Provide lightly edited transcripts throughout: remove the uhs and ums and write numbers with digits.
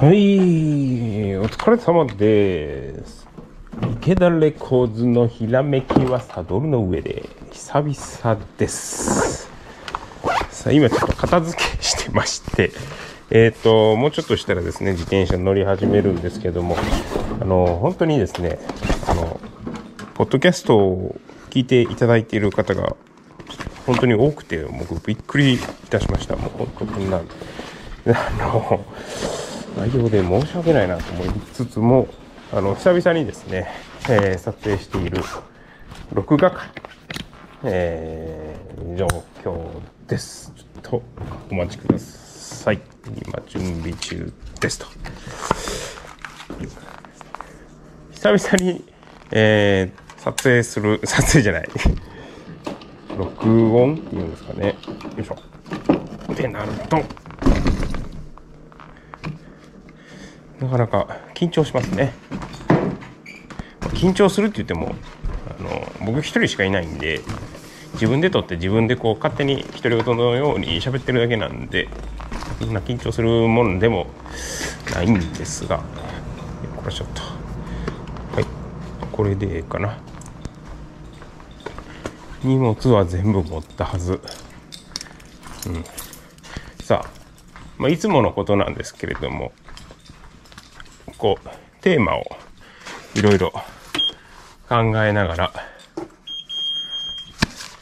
はい、お疲れ様です。池田レコーズのひらめきはサドルの上で久々です。さあ、今ちょっと片付けしてまして、もうちょっとしたらですね、自転車乗り始めるんですけども、本当にですね、ポッドキャストを聞いていただいている方が本当に多くて、僕びっくりいたしました。もう本当こんな内容で申し訳ないなと思いつつも、久々にですね、撮影している録画会、状況です。ちょっとお待ちください。今準備中ですと。久々に、録音っていうんですかね。よいしょ。ってなると。なかなか緊張しますね。緊張するって言っても僕一人しかいないんで、自分で撮って自分でこう勝手に独り言のように喋ってるだけなんで、そんな緊張するもんでもないんですが、これちょっとはい、これでいいかな。荷物は全部持ったはず、さあ、いつものことなんですけれども、こうテーマをいろいろ考えながら、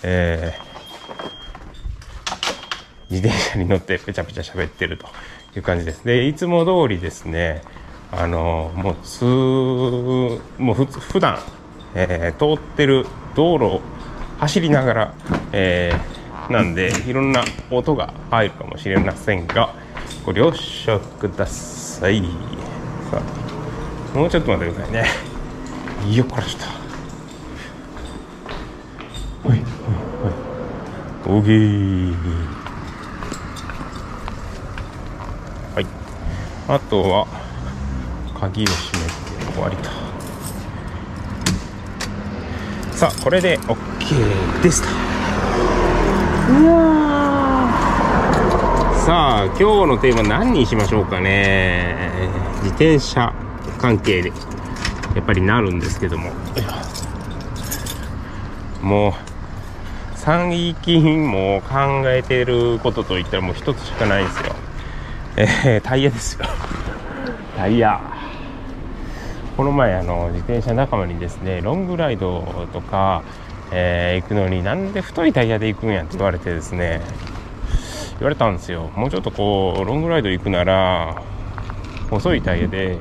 自転車に乗ってペチャペチャ喋ってるという感じです。で、いつも通りですね、もう普段、通ってる道路を走りながら、なんでいろんな音が入るかもしれませんが、ご了承ください。さあ、もうちょっと待ってくださいね。よっこらちょっと。はいはいはい。おげー。はい。あとは鍵を閉めて終わりと。さあ、これで OK でした。うわー。さあ、今日のテーマ何にしましょうかね。自転車関係でやっぱりなるんですけども、もう最近もう考えてることといったらもう一つしかないんですよ。タイヤですよ。タイヤ。この前自転車仲間にですね、ロングライドとか、行くのになんで太いタイヤで行くんやって言われてですね、言われたんですよ。もうちょっとこうロングライド行くなら細いタイヤで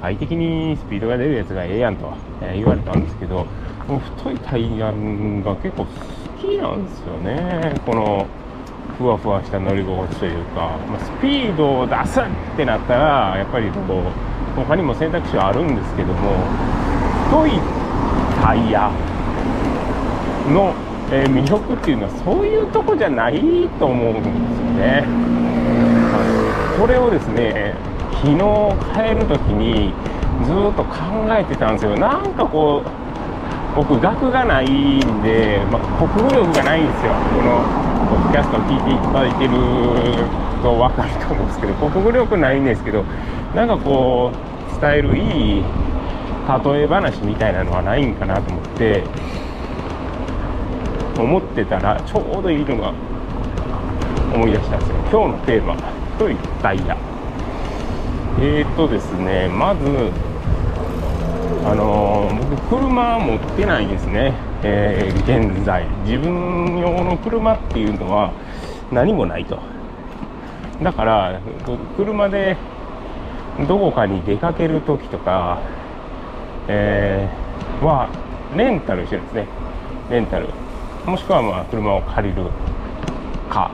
快適にスピードが出るやつがええやんと言われたんですけど、もう太いタイヤが結構好きなんですよね。このふわふわした乗り心地というか、スピードを出すってなったらやっぱりこう他にも選択肢はあるんですけども、太いタイヤの魅力っていうのはそういうとこじゃないと思うんですよね。これをですね、昨日帰るときにずっと考えてたんですよ。なんかこう僕学がないんで、国語力がないんですよ。このポッドキャストを聞いていただいてると分かると思うんですけど、国語力ないんですけど、なんかこう伝えるいい例え話みたいなのはないんかなと思ってたら、ちょうどいいのが思い出したんですよ。今日のテーマ、太いダイヤ。ですね、まず僕車持ってないですね、現在自分用の車っていうのは何もないと。だから車でどこかに出かけるときとか、はレンタルしてるんですね。レンタルもしくは車を借りるか、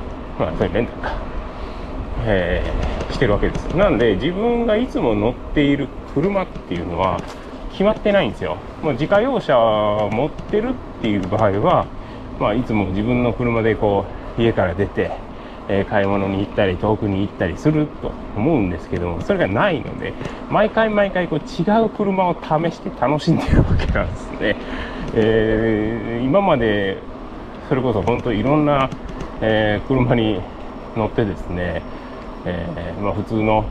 それレンタルか、してるわけです。なんで自分がいつも乗っている車っていうのは決まってないんですよ。もう自家用車持ってるっていう場合は、いつも自分の車でこう家から出て、買い物に行ったり遠くに行ったりすると思うんですけども、それがないので毎回こう違う車を試して楽しんでるわけなんですね。今までそれこそ本当いろんな、車に乗ってですね、普通の、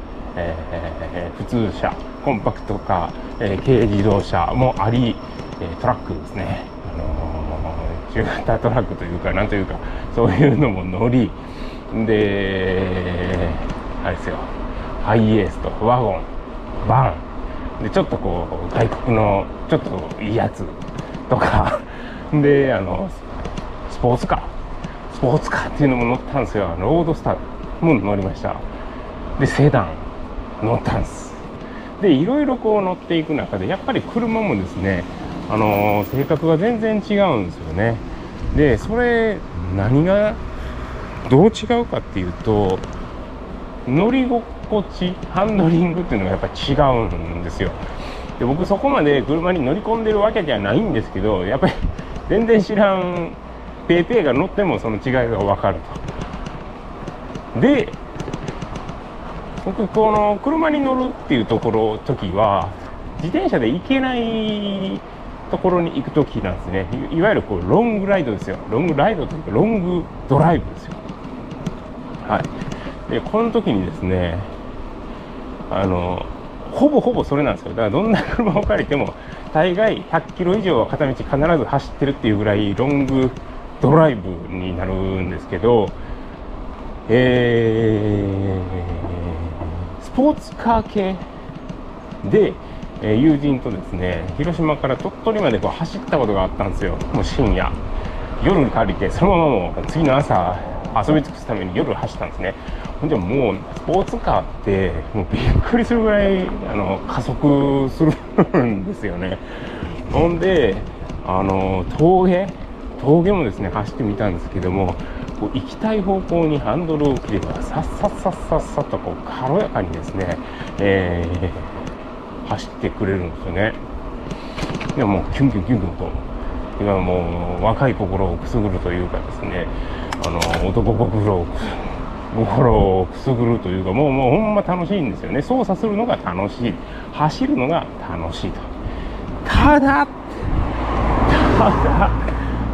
普通車、コンパクトカー、軽自動車もあり、トラックですね、中型トラックというかなんというかそういうのも乗りで、あれですよ、ハイエースとワゴンバンでちょっとこう外国のちょっといいやつとかで、スポーツカーっていうのも乗ったんですよ。ロードスターも乗りました。でセダン乗ったんです。でいろいろこう乗っていく中でやっぱり車もですね、性格が全然違うんですよね。でそれ何がどう違うかっていうと、乗り心地、ハンドリングっていうのがやっぱり違うんですよ。で僕そこまで車に乗り込んでるわけじゃないんですけど、やっぱり全然知らんペーペーが乗ってもその違いが分かると。で僕この車に乗るっていうところ時は自転車で行けないところに行く時なんですね。いわゆるこうロングライドですよ。ロングライドというかロングドライブですよ。はい。でこの時にですね、ほぼそれなんですよ。だからどんな車を借りても大概100キロ以上は片道必ず走ってるっていうぐらいロングドライブになるんですけど、スポーツカー系で友人とですね、広島から鳥取までこう走ったことがあったんですよ。もう深夜、夜に借りてそのままもう次の朝遊び尽くすために夜走ったんですね。ほんでもうスポーツカーってもうびっくりするぐらい加速するんですよね。ほんで峠もですね走ってみたんですけども、こう行きたい方向にハンドルを切ればさっさっさっさっさっとこう軽やかにですね、走ってくれるんですよね。でもうキュンキュンキュンキュンと今もう若い心をくすぐるというかですね、男心をくすぐるというか、もうほんま楽しいんですよね。操作するのが楽しい、走るのが楽しいと。ただ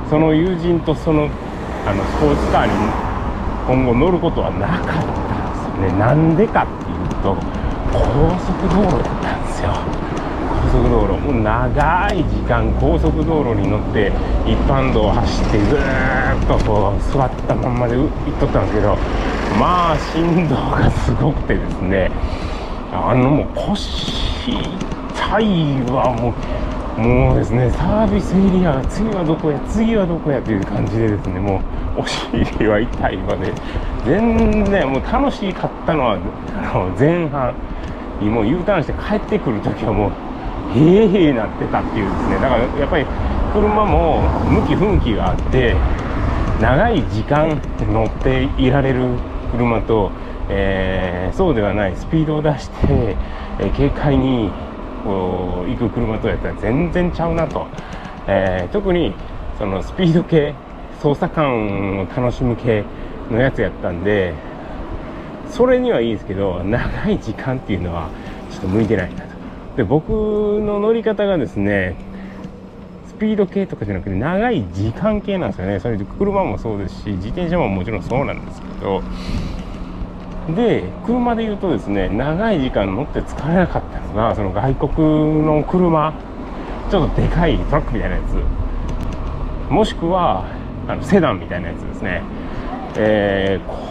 その友人とスポーツカーに今後乗ることはなかったんですよね。なんでかっていうと高速道路だったんですよ。高速道路もう長い時間高速道路に乗って一般道を走ってずーっとこう座ったまんまで行っとったんですけど、まあ振動がすごくてですね、もう腰痛いわ、もうですね、サービスエリア次はどこやという感じでですね、もうお尻は痛いわで、全然もう楽しかったのは前半、もう U ターンして帰ってくるときはもうへえへえなってたっていうですね。だからやっぱり車も向き不向きがあって、長い時間乗っていられる車と、そうではないスピードを出して、軽快に行く車とやったら全然ちゃうなと、特にそのスピード系、操作感を楽しむ系のやつやったんで、それにはいいですけど長い時間っていうのはちょっと向いてないなと。で僕の乗り方がですね、スピード系とかじゃなくて長い時間系なんですよね。それで車もそうですし自転車ももちろんそうなんですけど、で車で言うとですね、長い時間乗って疲れなかったのがその外国の車、ちょっとでかいトラックみたいなやつ、もしくはセダンみたいなやつですね、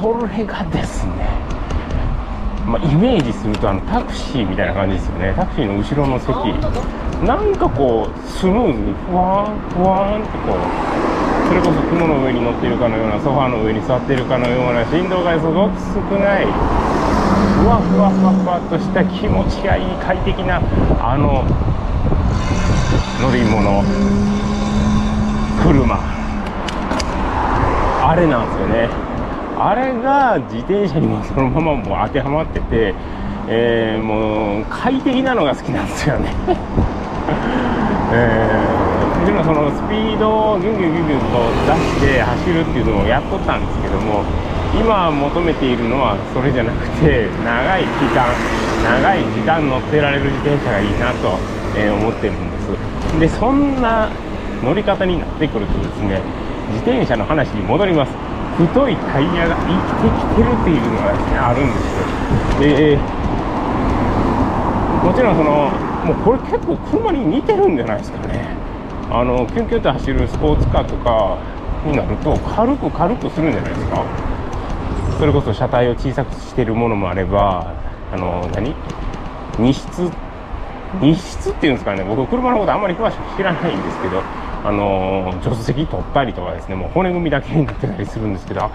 これがですね、イメージするとタクシーみたいな感じですよね。タクシーの後ろの席なんかこうスムーズにふわーんふわーんってこう、それこそ雲の上に乗っているかのような、ソファーの上に座っているかのような、振動がすごく少ない、ふわふわふわふわっとした気持ちがいい快適な乗り物、車、あれなんですよね。あれが自転車にもそのままもう当てはまってて、もう快適なのが好きなんですよね。そのスピードをギュンギュンギュンギュンと出して走るっていうのをやっとったんですけども、今求めているのはそれじゃなくて、長い時間乗ってられる自転車がいいなと思ってるんです。でそんな乗り方になってくるとですね、自転車の話に戻ります。太いタイヤが生きてきてるっていうのがですね、あるんですよ。もちろんそのもうこれ結構車に似てるんじゃないですかね。キュンキュンと走るスポーツカーとかになると軽くするんじゃないですか。それこそ車体を小さくしてるものもあれば、荷室っていうんですかね、僕車のことあんまり詳しく知らないんですけど、助手席取ったりとかですね、もう骨組みだけになってたりするんですけど、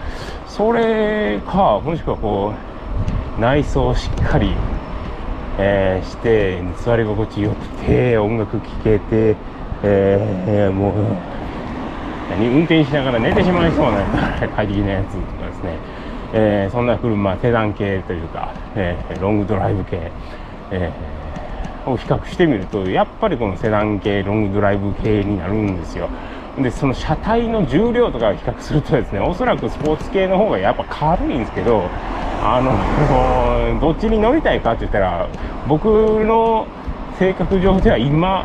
それかもしくはこう内装をしっかり、して座り心地よくて音楽聴けて、もう運転しながら寝てしまいそうな快適なやつとかですね、そんな車、セダン系というか、ロングドライブ系、を比較してみると、やっぱりこのセダン系、ロングドライブ系になるんですよ。で、その車体の重量とかを比較するとですね、おそらくスポーツ系の方がやっぱ軽いんですけど、どっちに乗りたいかって言ったら、僕の性格上では今、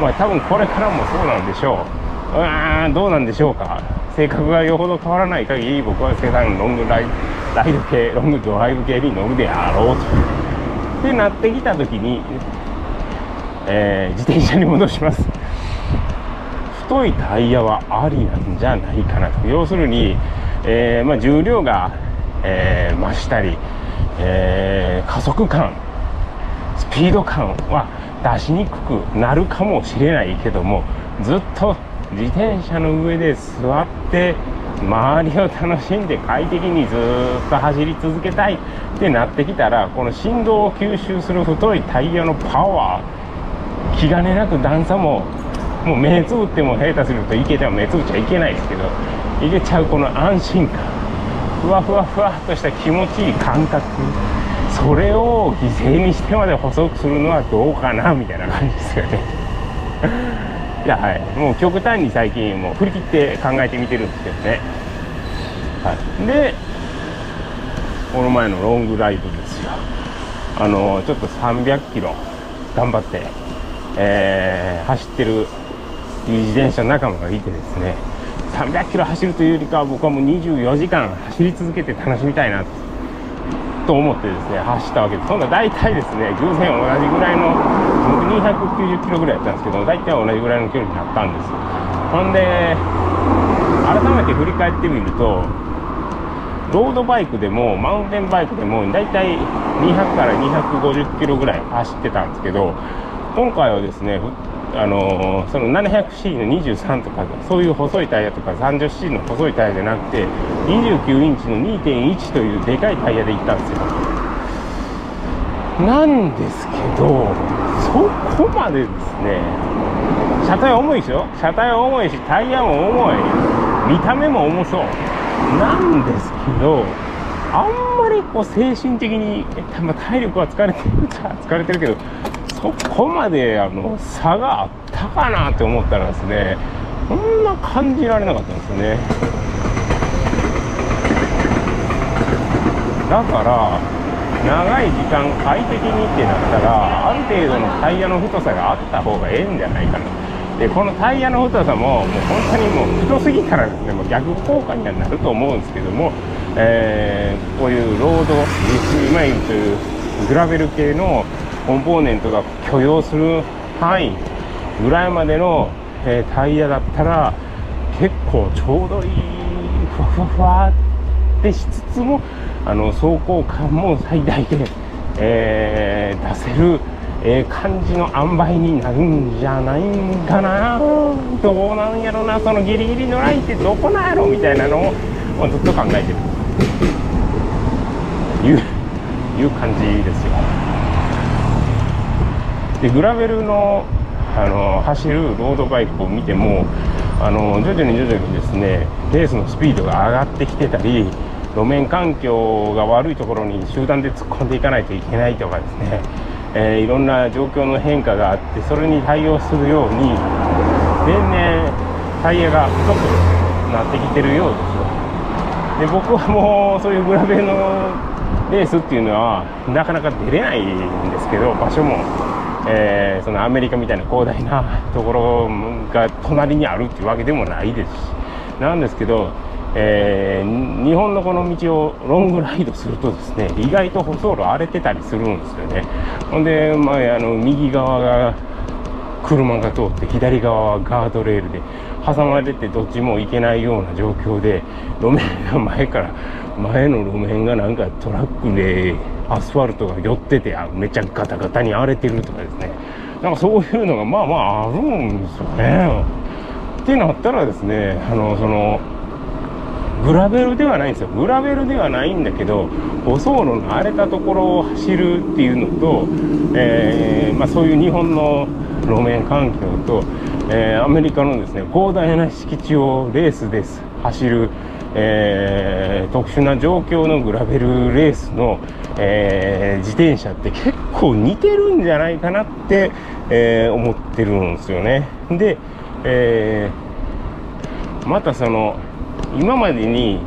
まあ多分これからもそうなんでしょう。どうなんでしょうか。性格がよほど変わらない限り、僕はセダン、ロングドライブ系に乗るであろうと。ってなってきた時に、自転車に戻します。太いタイヤはありなんじゃないかなと。要するに、重量が、増したり、加速感、スピード感は出しにくくなるかもしれないけども、ずっと自転車の上で座って周りを楽しんで快適にずっと走り続けたいってなってきたら、この振動を吸収する太いタイヤのパワー、気兼ねなく段差も、もう目つぶっても下手するといけちゃう、目つぶっちゃいけないですけどいけちゃう、この安心感、ふわっとした気持ちいい感覚、それを犠牲にしてまで細くするのはどうかなみたいな感じですよね。いや、はい、もう極端に最近もう振り切って考えてみてるんですけどね、はい、でこの前のロングライブですよ。ちょっと300キロ頑張って、走ってる自転車仲間がいてですね、300キロ走るというよりかは僕はもう24時間走り続けて楽しみたいなと思ってですね、走ったわけです。そんな大体ですね、偶然同じぐらいの、僕290キロぐらいやったんですけど、大体同じぐらいの距離になったんです。ほんで改めて振り返ってみると、ロードバイクでもマウンテンバイクでも大体200から250キロぐらい走ってたんですけど、今回はですね、その 700C の23とかそういう細いタイヤとか 30C の細いタイヤじゃなくて、29インチの 2.1 というでかいタイヤで行ったんですよ。なんですけど、そこまでですね、車体重いでしょ、車体重いしタイヤも重い、見た目も重そうなんですけど、あんまりこう精神的に、体力は疲れてるけど、そこまで差があったかなって思ったらですね、そんな感じられなかったんですよね。だから長い時間快適にってなったら、ある程度のタイヤの太さがあった方がええんじゃないかな。でこのタイヤの太さも、本当にもう太すぎたらですね、もう逆効果にはなると思うんですけども、こういうロード、リッチマイルというグラベル系のコンポーネントが許容する範囲ぐらいまでの、タイヤだったら結構ちょうどいいふわってしつつも、走行感も最大限、出せる、感じの塩梅になるんじゃないかな。どうなんやろな、そのギリギリのラインってどこなんやろみたいなのをずっと考えてるいう感じですよ。でグラベルの、走るロードバイクを見ても、徐々にですね、レースのスピードが上がってきてたり、路面環境が悪いところに集団で突っ込んでいかないといけないとかですね、いろんな状況の変化があって、それに対応するように年々タイヤが太くなってきてるようですよ。で僕はもうそういうグラベルのレースっていうのはなかなか出れないんですけど、場所も。そのアメリカみたいな広大なところが隣にあるっていうわけでもないですし、なんですけど、日本のこの道をロングライドするとですね、意外と舗装路荒れてたりするんですよね。ほんで、まあ、右側が車が通って左側はガードレールで挟まれてどっちも行けないような状況で、路面が前の路面がなんかトラックでアスファルトが寄ってて、めちゃガタガタに荒れてるとかですね、なんかそういうのがまあまああるんですよね。ってなったらですね、グラベルではないんですよ。グラベルではないんだけど、舗装路の荒れたところを走るっていうのと、まあ、そういう日本の路面環境と、アメリカのですね、広大な敷地をレースで走る、特殊な状況のグラベルレースの、自転車って結構似てるんじゃないかなって、思ってるんですよね。で、また今までに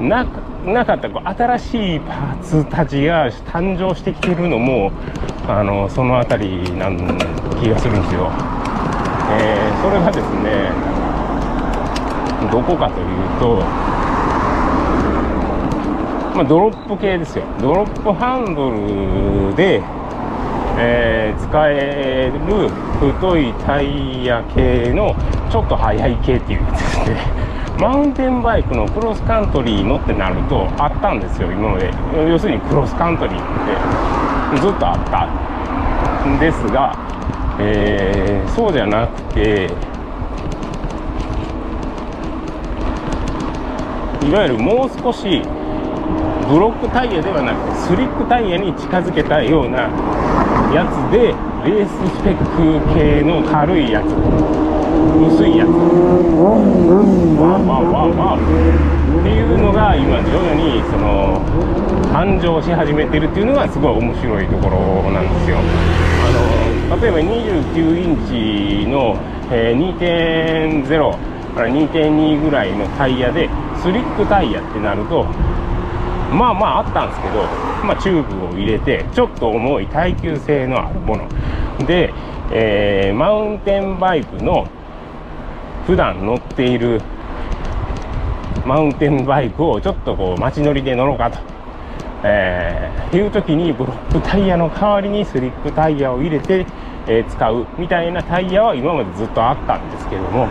なかったこう新しいパーツたちが誕生してきてるのもその辺りなん気がするんですよ。それがですね、どこかというと、まあ、ドロップ系ですよ。ドロップハンドルで、使える太いタイヤ系のちょっと速い系っていうやつですね。マウンテンバイクのクロスカントリーのってなるとあったんですよ、今まで。要するにクロスカントリーってずっとあったんですが、そうじゃなくて、いわゆるもう少しブロックタイヤではなくてスリックタイヤに近づけたようなやつで、レーススペック系の軽いやつ、薄いやつ、っていうのが今徐々に誕生し始めてるっていうのがすごい面白いところなんですよ。例えば29インチの、2.0 から 2.2 ぐらいのタイヤでスリックタイヤってなると、まあまああったんですけど、まあ、チューブを入れてちょっと重い耐久性のあるもので、マウンテンバイクの普段乗っているマウンテンバイクをちょっとこう街乗りで乗ろうかと、いう時にブロックタイヤの代わりにスリックタイヤを入れて、使うみたいなタイヤは今までずっとあったんですけども、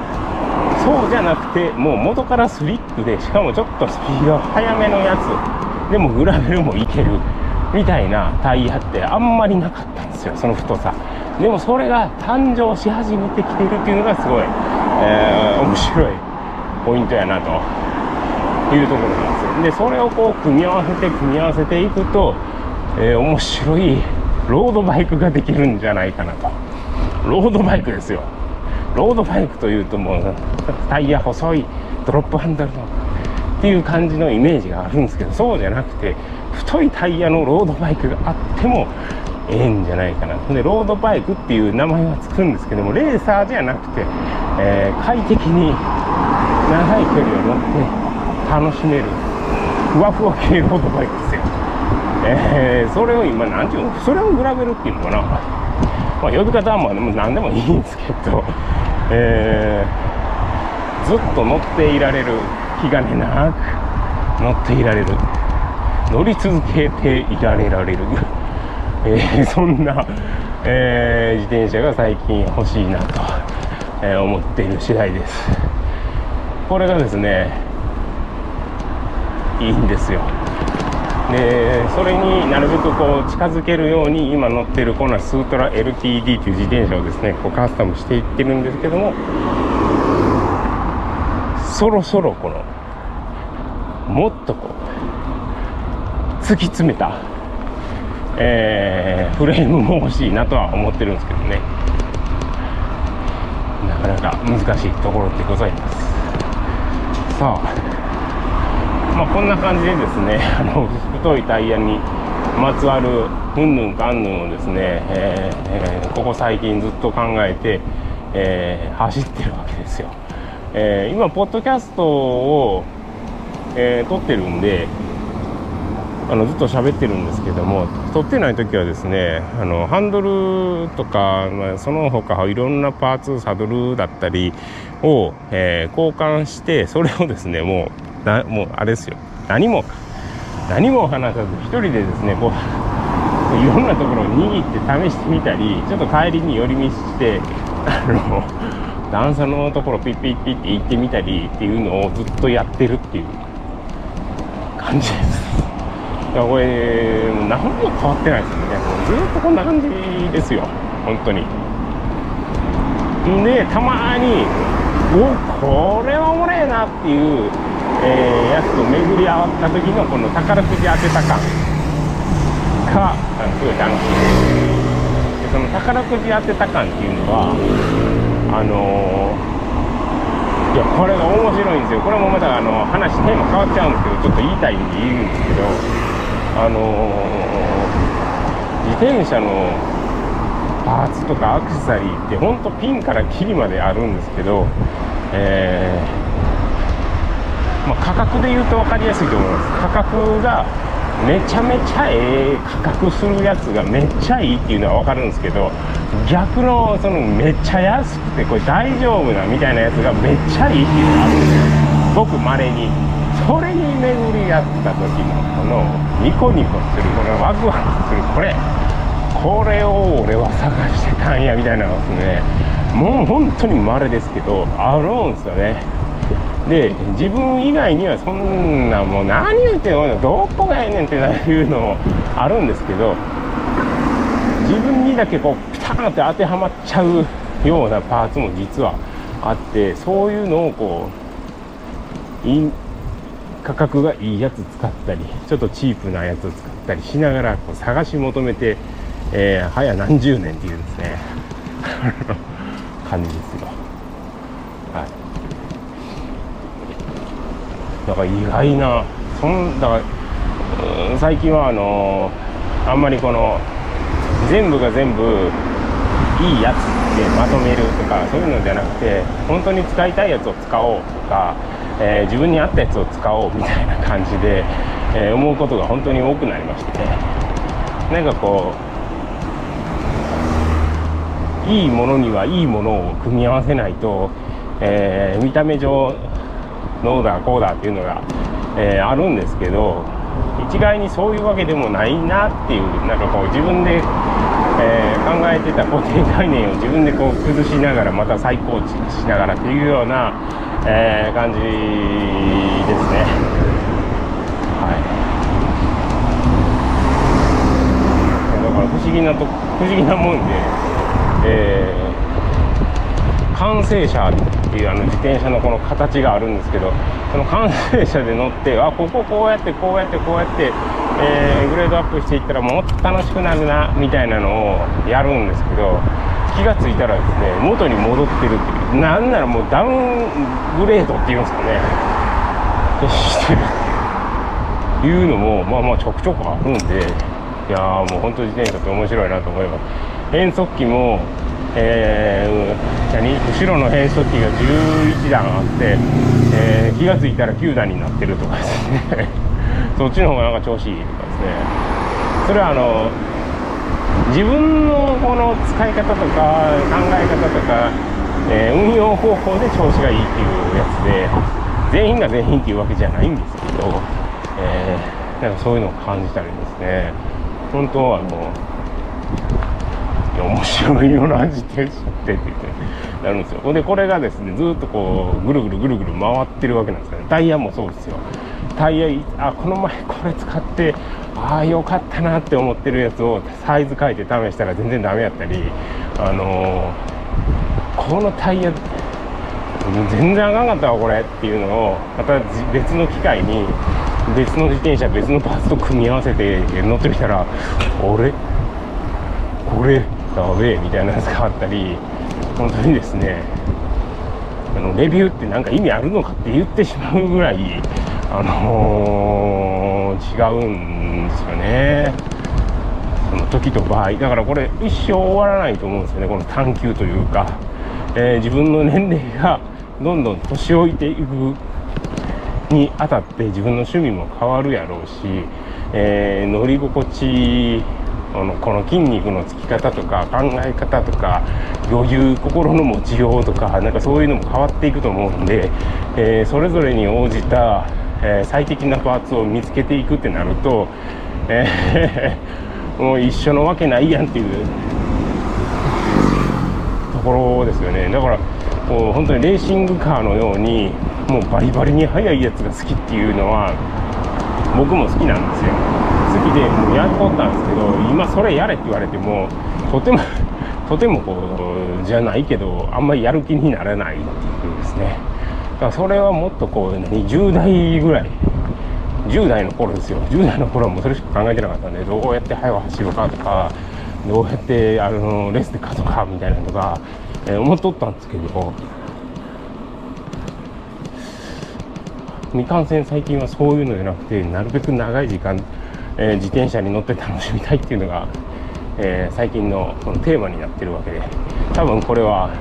そうじゃなくてもう元からスリックで、しかもちょっとスピード速めのやつでもグラベルもいけるみたいなタイヤってあんまりなかったんですよ、その太さ。でもそれが誕生し始めてきてるっていうのがすごい、面白いポイントやなというところなんですよ。でそれをこう組み合わせていくと、面白いロードバイクができるんじゃないかなと。ロードバイクですよ。ロードバイクというともうタイヤ細いドロップハンドルのっていう感じのイメージがあるんですけど、そうじゃなくて太いタイヤのロードバイクがあってもええんじゃないかな。でロードバイクっていう名前はつくんですけども、レーサーじゃなくて、快適に長い距離を乗って楽しめるふわふわ系ロードバイクですよ。それを今何ていうの、それをグラベルっていうのかな、まあ、呼び方はもう何でもいいんですけど、ずっと乗っていられる、気兼ねなく乗っていられる、乗り続けていられられる。そんな、自転車が最近欲しいなと、思っている次第です。これがですねいいんですよ。でそれになるべくこう近づけるように、今乗ってるこのスートラ LTD という自転車をですねこうカスタムしていってるんですけども、そろそろこのもっとこう突き詰めたフレームも欲しいなとは思ってるんですけどね、なかなか難しいところでございます。さあ、まあ、こんな感じでですね、太いタイヤにまつわるうんぬんかんぬんをですね、ここ最近ずっと考えて、走ってるわけですよ。今ポッドキャストを、撮ってるんで、ずっと喋ってるんですけども、撮ってない時はですね、ハンドルとか、その他いろんなパーツ、サドルだったりを、交換して、それをですね、もうあれですよ、何も話さず一人でですね、こういろんなところを握って試してみたり、ちょっと帰りに寄り道して、段差のところピッピッピッって行ってみたりっていうのをずっとやってるっていう感じです。いや、これ何も変わってないですよね。ずっとこんな感じですよ、本当に。で、たまにおこれはおもれえなっていう、やつと巡り合った時のこの宝くじ当てた感がすごい楽しいです。で、その宝くじ当てた感っていうのはいや、これが面白いんですよ。これもまた話テーマ変わっちゃうんですけど、ちょっと言いたいんで言うんですけど、自転車のパーツとかアクセサリーってほんとピンからキリまであるんですけど、価格で言うと分かりやすいと思います。価格がめちゃめちゃ価格するやつがめっちゃいいっていうのは分かるんですけど、逆のそのめっちゃ安くてこれ大丈夫なみたいなやつがめっちゃいいっていうのがあるんですよ、ごくまれに。それに巡り合った時のこのニコニコする、このワクワクする、これを俺は探してたんやみたいなのですね、もう本当にまれですけどあるんですよね。で、自分以外にはそんなもう何言ってんのどこがええねんっていうのあるんですけど、自分にだけこうピターンって当てはまっちゃうようなパーツも実はあって、そういうのをこう価格がいいやつ使ったり、ちょっとチープなやつ使ったりしながらこう探し求めて、早何十年っていうですね感じですよ。はい、だから意外な、だから最近はあんまりこの全部が全部いいやつってまとめるとかそういうのじゃなくて、本当に使いたいやつを使おうとか、自分に合ったやつを使おうみたいな感じで、思うことが本当に多くなりまして、なんかこういいものにはいいものを組み合わせないと、見た目上どうだこうだっていうのが、あるんですけど、一概にそういうわけでもないなっていう、なんかこう自分で、考えてた固定概念を自分でこう崩しながらまた再構築しながらっていうような、感じですね。はい、だから不思議なもんで、完成車っていう自転車のこの形があるんですけど、その完成車で乗って、あ、こうやってこうやってこうやって、グレードアップしていったらもっと楽しくなるなみたいなのをやるんですけど、気がついたらですね、元に戻ってるっていう、なんならもうダウングレードっていうんですかね、してるっていうのもまあちょくちょくあるんで、いやー、もう本当自転車って面白いなと思います。変速機も後ろの変速機が11段あって、気がついたら9段になってるとかですねそっちの方がなんか調子いいとかですね。それは自分のこの使い方とか考え方とか、運用方法で調子がいいっていうやつで、全員が全員っていうわけじゃないんですけど、なんかそういうのを感じたりですね、本当は面白いよな自転車ってなるんですよ。で、これがですね、ずっとこうぐるぐるぐるぐる回ってるわけなんですよね。タイヤもそうですよ。タイヤ、この前これ使ってよかったなって思ってるやつをサイズ変えて試したら全然ダメやったり、このタイヤ全然あかんかったわこれっていうのを、また別の機会に別の自転車別のパーツと組み合わせて乗ってみたら、これやべえみたいなやつがあったり、本当にですね、レビューってなんか意味あるのかって言ってしまうぐらい、違うんですよね、その時と場合。だからこれ一生終わらないと思うんですよね、この探求というか、自分の年齢がどんどん年老いていくにあたって自分の趣味も変わるやろうし、乗り心地、この筋肉のつき方とか考え方とか余裕、心の持ちようとか、なんかそういうのも変わっていくと思うんで、それぞれに応じた、最適なパーツを見つけていくってなると、もう一緒のわけないやんっていうところですよね。だからこう本当にレーシングカーのようにもうバリバリに速いやつが好きっていうのは僕も好きなんですよ。好きでもうやっとったんですけど、今それやれって言われてもとてもこうじゃないけど、あんまりやる気にならないっていうですね。だからそれはもっとこう10代ぐらい、10代の頃ですよ。10代の頃はもうそれしか考えてなかったんで、どうやって速く走るかとか、どうやってレースで勝つかみたいなのとか、思っとったんですけど、未完成最近はそういうのじゃなくて、なるべく長い時間自転車に乗って楽しみたいっていうのが、最近のこのテーマになってるわけで、多分これは、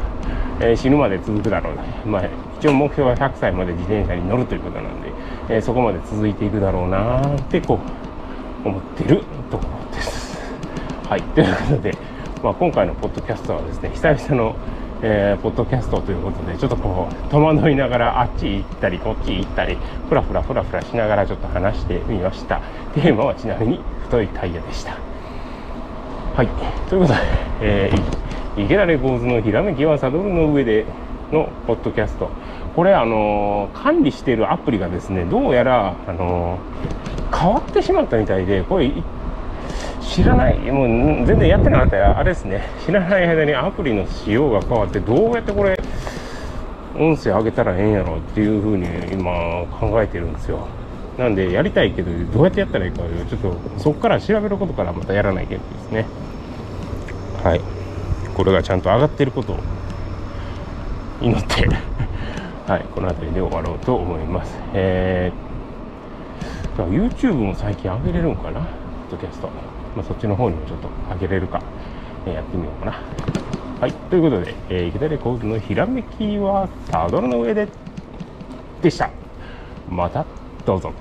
死ぬまで続くだろうな、まあ、一応目標は100歳まで自転車に乗るということなんで、そこまで続いていくだろうなーってこう思ってるところです。はい、ということで、まあ、今回のポッドキャストはですね、久々の、ポッドキャストということで、ちょっとこう戸惑いながらあっち行ったりこっち行ったりフラフラしながらちょっと話してみました。テーマはちなみに太いタイヤでした。はい、ということで、池田レコーズのひらめきはサドルの上でのポッドキャスト、これ管理しているアプリがですね、どうやら変わってしまったみたいで、これ知らない、もう全然やってなかったらあれですね、知らない間にアプリの仕様が変わって、どうやってこれ音声上げたらええんやろっていうふうに今考えてるんですよ。なんでやりたいけど、どうやってやったらいいかちょっとそこから調べることからまたやらないけどですね。はい、これがちゃんと上がってることを祈ってはい、この辺りで終わろうと思います。YouTube も最近上げれるのかな、ポッドキャスト、まあ、そっちの方にもちょっと上げれるか、やってみようかな。はい、ということで、池田レコーズのひらめきはサドルの上でした。またどうぞ。